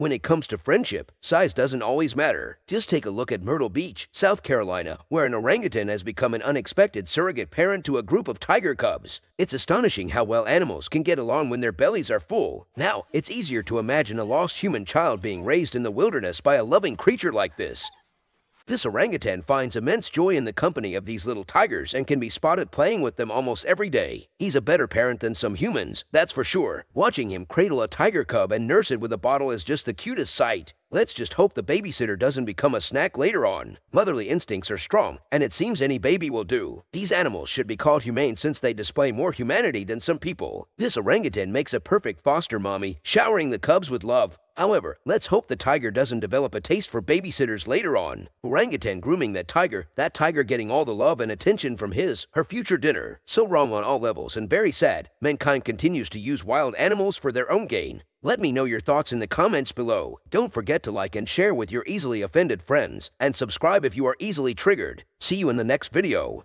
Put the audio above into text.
When it comes to friendship, size doesn't always matter. Just take a look at Myrtle Beach, South Carolina, where an orangutan has become an unexpected surrogate parent to a group of tiger cubs. It's astonishing how well animals can get along when their bellies are full. Now, it's easier to imagine a lost human child being raised in the wilderness by a loving creature like this. This orangutan finds immense joy in the company of these little tigers and can be spotted playing with them almost every day. He's a better parent than some humans, that's for sure. Watching him cradle a tiger cub and nurse it with a bottle is just the cutest sight. Let's just hope the babysitter doesn't become a snack later on. Motherly instincts are strong, and it seems any baby will do. These animals should be called humane since they display more humanity than some people. This orangutan makes a perfect foster mommy, showering the cubs with love. However, let's hope the tiger doesn't develop a taste for babysitters later on. Orangutan grooming that tiger getting all the love and attention from her future dinner. So wrong on all levels and very sad. Mankind continues to use wild animals for their own gain. Let me know your thoughts in the comments below. Don't forget to like and share with your easily offended friends, and subscribe if you are easily triggered. See you in the next video.